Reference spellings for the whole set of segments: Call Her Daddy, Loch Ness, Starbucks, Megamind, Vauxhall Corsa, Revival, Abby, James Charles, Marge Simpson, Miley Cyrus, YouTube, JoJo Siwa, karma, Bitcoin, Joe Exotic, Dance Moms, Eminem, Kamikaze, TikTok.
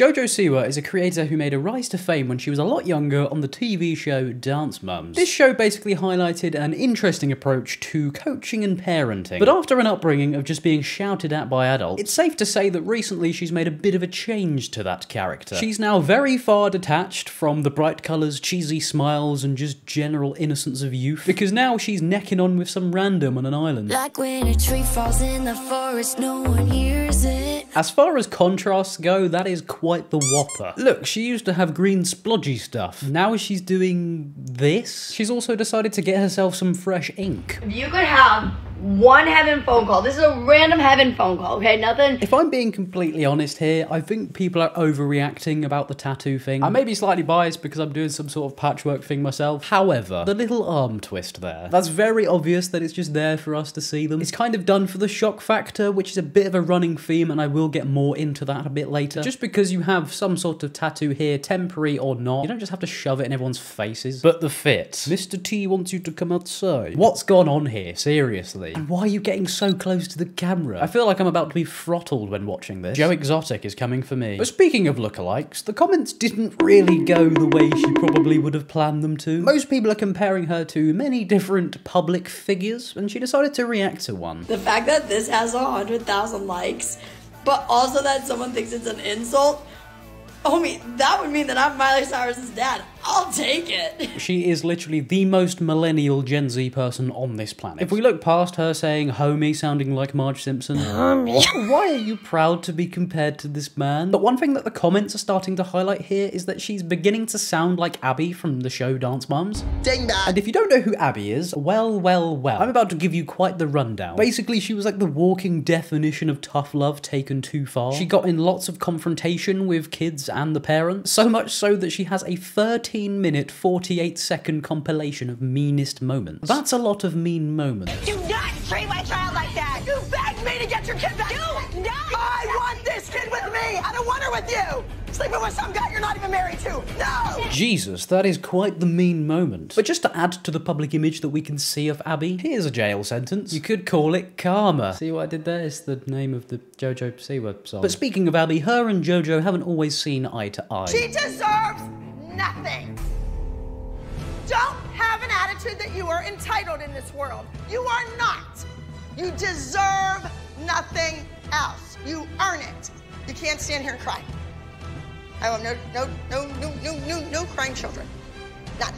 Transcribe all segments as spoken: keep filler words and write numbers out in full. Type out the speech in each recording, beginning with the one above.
JoJo Siwa is a creator who made a rise to fame when she was a lot younger on the T V show Dance Moms. This show basically highlighted an interesting approach to coaching and parenting, but after an upbringing of just being shouted at by adults, it's safe to say that recently she's made a bit of a change to that character. She's now very far detached from the bright colours, cheesy smiles and just general innocence of youth, because now she's necking on with some random on an island. Like when a tree falls in the forest, no one hears it. As far as contrasts go, that is quite Quite the whopper. Look, she used to have green splodgy stuff. Now she's doing this. She's also decided to get herself some fresh ink. If you could have one heaven phone call. This is a random heaven phone call, okay? Nothing. If I'm being completely honest here, I think people are overreacting about the tattoo thing. I may be slightly biased because I'm doing some sort of patchwork thing myself. However, the little arm twist there, that's very obvious that it's just there for us to see them. It's kind of done for the shock factor, which is a bit of a running theme, and I will get more into that a bit later. Just because you have some sort of tattoo here, temporary or not, you don't just have to shove it in everyone's faces. But the fit. Mister T wants you to come outside. What's gone on here? Seriously. And why are you getting so close to the camera? I feel like I'm about to be throttled when watching this. Joe Exotic is coming for me. But speaking of lookalikes, the comments didn't really go the way she probably would have planned them to. Most people are comparing her to many different public figures, and she decided to react to one. The fact that this has one hundred thousand likes, but also that someone thinks it's an insult, homie, that would mean that I'm Miley Cyrus' dad. I'll take it. She is literally the most millennial Gen Z person on this planet. If we look past her saying homie sounding like Marge Simpson, homie, why are you proud to be compared to this man? But one thing that the comments are starting to highlight here is that she's beginning to sound like Abby from the show Dance Moms. Dang that. And if you don't know who Abby is, well, well, well, I'm about to give you quite the rundown. Basically, she was like the walking definition of tough love taken too far. She got in lots of confrontation with kids and the parents, so much so that she has a thirteen minute forty-eight second compilation of meanest moments. That's a lot of mean moments. Do not treat my child like that! You begged me to get your kid back! You! No! I want this kid with me! I don't want her with you! Sleeping with some guy you're not even married to. No! Jesus, that is quite the mean moment. But just to add to the public image that we can see of Abby, here's a jail sentence. You could call it karma. See what I did there? It's the name of the JoJo Siwa song. But speaking of Abby, her and JoJo haven't always seen eye to eye. She deserves nothing. Don't have an attitude that you are entitled in this world. You are not. You deserve nothing else. You earn it. You can't stand here and cry. I want no, no, no, no, no, no, no crying children. None.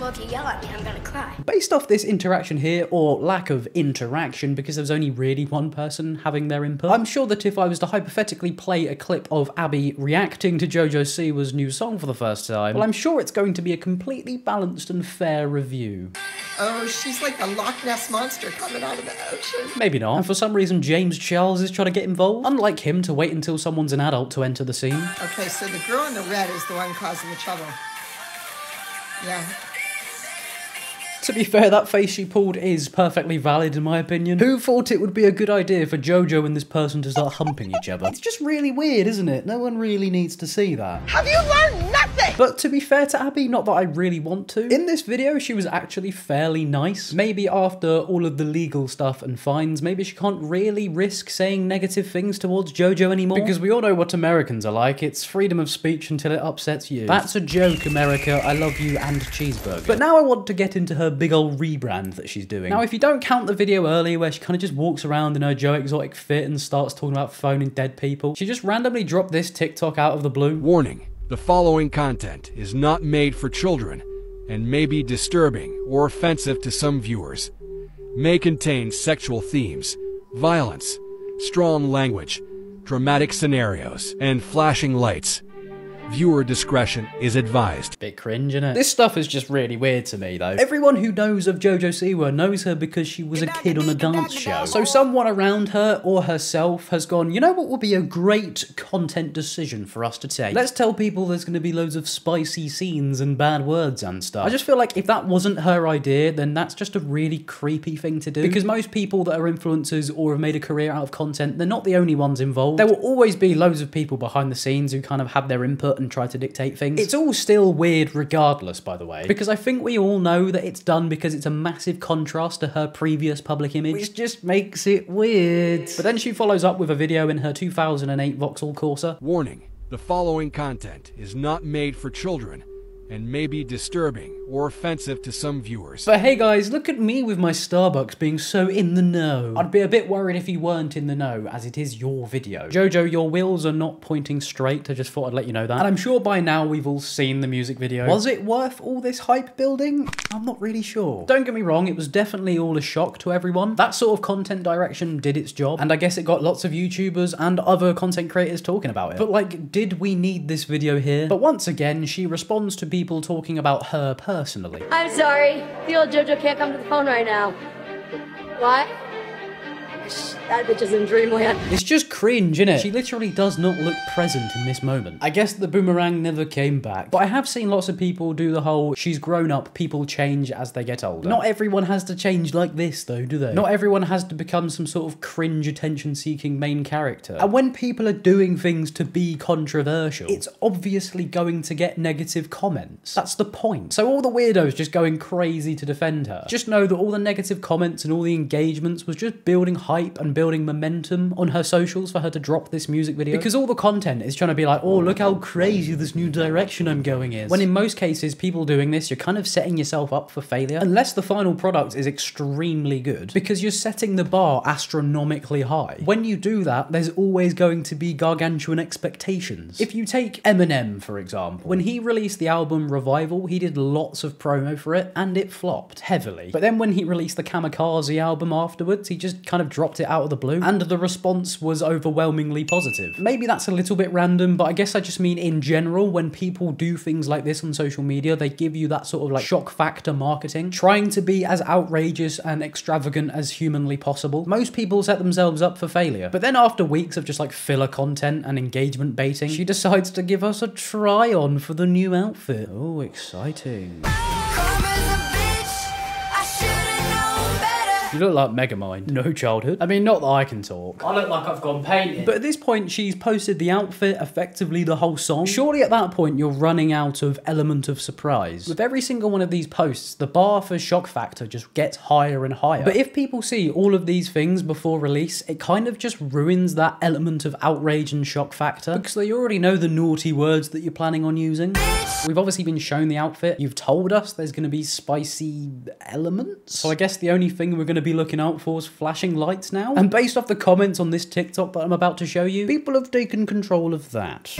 Well, if you yell at me, I'm gonna cry. Based off this interaction here, or lack of interaction, because there was only really one person having their input, I'm sure that if I was to hypothetically play a clip of Abby reacting to JoJo Siwa's new song for the first time, well, I'm sure it's going to be a completely balanced and fair review. Oh, she's like a Loch Ness monster coming out of the ocean. Maybe not. And for some reason, James Charles is trying to get involved. Unlike him to wait until someone's an adult to enter the scene. Okay, so the girl in the red is the one causing the trouble. Yeah. To be fair, that face she pulled is perfectly valid in my opinion. Who thought it would be a good idea for JoJo and this person to start humping each other? It's just really weird, isn't it? No one really needs to see that. Have you learned nothing? But to be fair to Abby, not that I really want to. In this video, she was actually fairly nice. Maybe after all of the legal stuff and fines, maybe she can't really risk saying negative things towards JoJo anymore. Because we all know what Americans are like. It's freedom of speech until it upsets you. That's a joke, America. I love you and cheeseburger. But now I want to get into her big old rebrand that she's doing. Now, if you don't count the video earlier where she kind of just walks around in her Joe Exotic fit and starts talking about phoning dead people, she just randomly dropped this TikTok out of the blue. Warning, the following content is not made for children and may be disturbing or offensive to some viewers. May contain sexual themes, violence, strong language, dramatic scenarios, and flashing lights. Viewer discretion is advised. Bit cringe, innit? This stuff is just really weird to me, though. Everyone who knows of JoJo Siwa knows her because she was a kid on a dance show. So someone around her or herself has gone, you know what would be a great content decision for us to take? Let's tell people there's going to be loads of spicy scenes and bad words and stuff. I just feel like if that wasn't her idea, then that's just a really creepy thing to do. Because most people that are influencers or have made a career out of content, they're not the only ones involved. There will always be loads of people behind the scenes who kind of have their input and try to dictate things. It's all still weird regardless, by the way, because I think we all know that it's done because it's a massive contrast to her previous public image, which just makes it weird. But then she follows up with a video in her two thousand eight Vauxhall Corsa. Warning, The following content is not made for children and may be disturbing or offensive to some viewers. But hey guys, look at me with my Starbucks being so in the know. I'd be a bit worried if you weren't in the know, as it is your video. JoJo, your wheels are not pointing straight. I just thought I'd let you know that. And I'm sure by now we've all seen the music video. Was it worth all this hype building? I'm not really sure. Don't get me wrong, it was definitely all a shock to everyone. That sort of content direction did its job, and I guess it got lots of YouTubers and other content creators talking about it. But like, did we need this video here? But once again, she responds to people talking about her personally. I'm sorry, the old JoJo can't come to the phone right now. What? That bitch is in dreamland. It's just cringe, innit? She literally does not look present in this moment. I guess the boomerang never came back, but I have seen lots of people do the whole, she's grown up, people change as they get older. Not everyone has to change like this though, do they? Not everyone has to become some sort of cringe, attention-seeking main character. And when people are doing things to be controversial, it's obviously going to get negative comments. That's the point. So all the weirdos just going crazy to defend her. Just know that all the negative comments and all the engagements was just building hype and building momentum on her socials for her to drop this music video, because all the content is trying to be like, oh, look how crazy this new direction I'm going is, when in most cases people doing this, you're kind of setting yourself up for failure unless the final product is extremely good, because you're setting the bar astronomically high. When you do that, there's always going to be gargantuan expectations. If you take Eminem for example, when he released the album Revival, he did lots of promo for it and it flopped heavily, but then when he released the Kamikaze album afterwards, he just kind of dropped it out of the blue, and the response was overwhelmingly positive. Maybe that's a little bit random, but I guess I just mean in general, when people do things like this on social media, they give you that sort of like shock factor marketing, trying to be as outrageous and extravagant as humanly possible. Most people set themselves up for failure, but then after weeks of just like filler content and engagement baiting, she decides to give us a try on for the new outfit. Oh, exciting. You look like Megamind. No childhood. I mean, not that I can talk. I look like I've gone painting. But at this point, she's posted the outfit, effectively the whole song. Surely at that point, you're running out of element of surprise. With every single one of these posts, the bar for shock factor just gets higher and higher. But if people see all of these things before release, it kind of just ruins that element of outrage and shock factor, because they already know the naughty words that you're planning on using. We've obviously been shown the outfit. You've told us there's going to be spicy elements. So I guess the only thing we're going to be looking out for is flashing lights now. And based off the comments on this TikTok that I'm about to show you, people have taken control of that.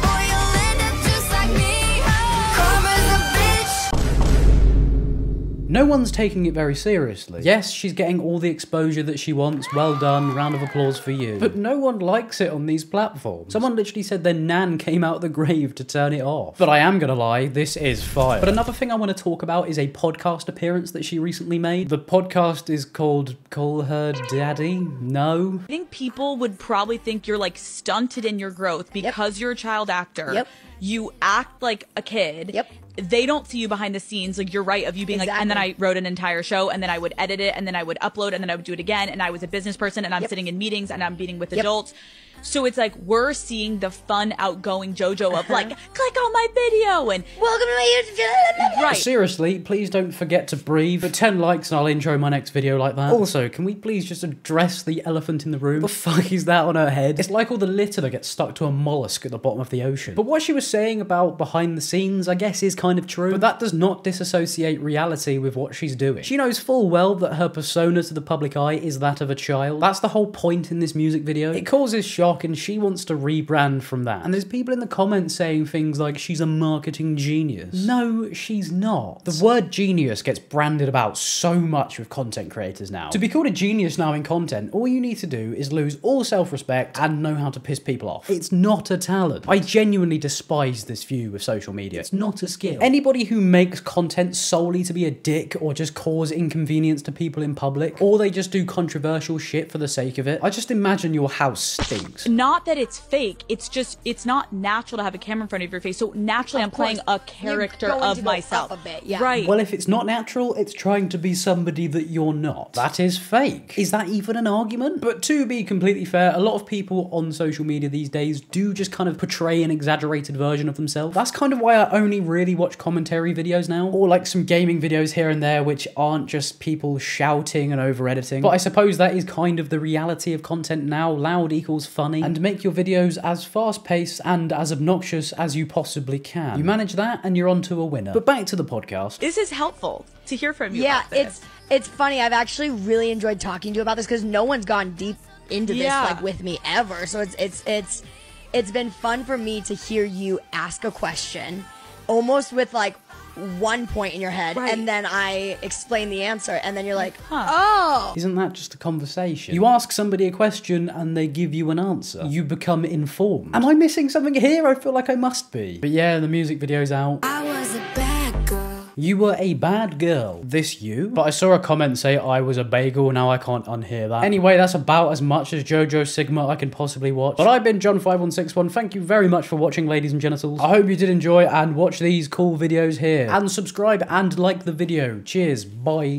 No one's taking it very seriously. Yes, she's getting all the exposure that she wants. Well done, round of applause for you. But no one likes it on these platforms. Someone literally said their nan came out of the grave to turn it off. But I am gonna lie, this is fire. But another thing I wanna talk about is a podcast appearance that she recently made. The podcast is called Call Her Daddy. No. I think people would probably think you're like stunted in your growth because yep. You're a child actor. Yep. You act like a kid. Yep. They don't see you behind the scenes, like you're right, of you being exactly. Like, and then I wrote an entire show, and then I would edit it, and then I would upload, and then I would do it again, and I was a business person, and I'm yep. Sitting in meetings, and I'm meeting with yep. Adults. So it's like, we're seeing the fun, outgoing JoJo of like, click on my video, and welcome to my YouTube. Right. Seriously, please don't forget to breathe. For ten likes, and I'll intro my next video like that. Also, can we please just address the elephant in the room? The fuck is that on her head? It's like all the litter that gets stuck to a mollusk at the bottom of the ocean. But what she was saying about behind the scenes, I guess, is kind kind of true, but that does not disassociate reality with what she's doing. She knows full well that her persona to the public eye is that of a child. That's the whole point in this music video. It causes shock and she wants to rebrand from that. And there's people in the comments saying things like she's a marketing genius. No, she's not. The word genius gets branded about so much with content creators now. To be called a genius now in content, all you need to do is lose all self-respect and know how to piss people off. It's not a talent. I genuinely despise this view of social media. It's not a skill. Anybody who makes content solely to be a dick or just cause inconvenience to people in public, or they just do controversial shit for the sake of it, I just imagine your house stinks. Not that it's fake, it's just, it's not natural to have a camera in front of your face, so naturally I'm playing a character of myself. A bit, yeah. Right. Well, if it's not natural, it's trying to be somebody that you're not. That is fake. Is that even an argument? But to be completely fair, a lot of people on social media these days do just kind of portray an exaggerated version of themselves. That's kind of why I only really watch commentary videos now, or like some gaming videos here and there, which aren't just people shouting and over editing. But I suppose that is kind of the reality of content now. Loud equals fun. funny, and make your videos as fast-paced and as obnoxious as you possibly can. You manage that and you're onto a winner. But back to the podcast. This is helpful to hear from you. Yeah, about this. it's it's funny. I've actually really enjoyed talking to you about this because no one's gone deep into this yeah. like with me ever. So it's it's it's it's been fun for me to hear you ask a question almost with like one point in your head, right. and then I explain the answer, and then you're like, huh. oh! Isn't that just a conversation? You ask somebody a question and they give you an answer. You become informed. Am I missing something here? I feel like I must be. But yeah, the music video's out. I was a bad girl. You were a bad girl. This you? But I saw a comment say I was a bagel, now I can't unhear that. Anyway, that's about as much as JoJo Sigma I can possibly watch. But I've been John five one six one, thank you very much for watching, ladies and genitals. I hope you did enjoy and watch these cool videos here. And subscribe and like the video. Cheers, bye.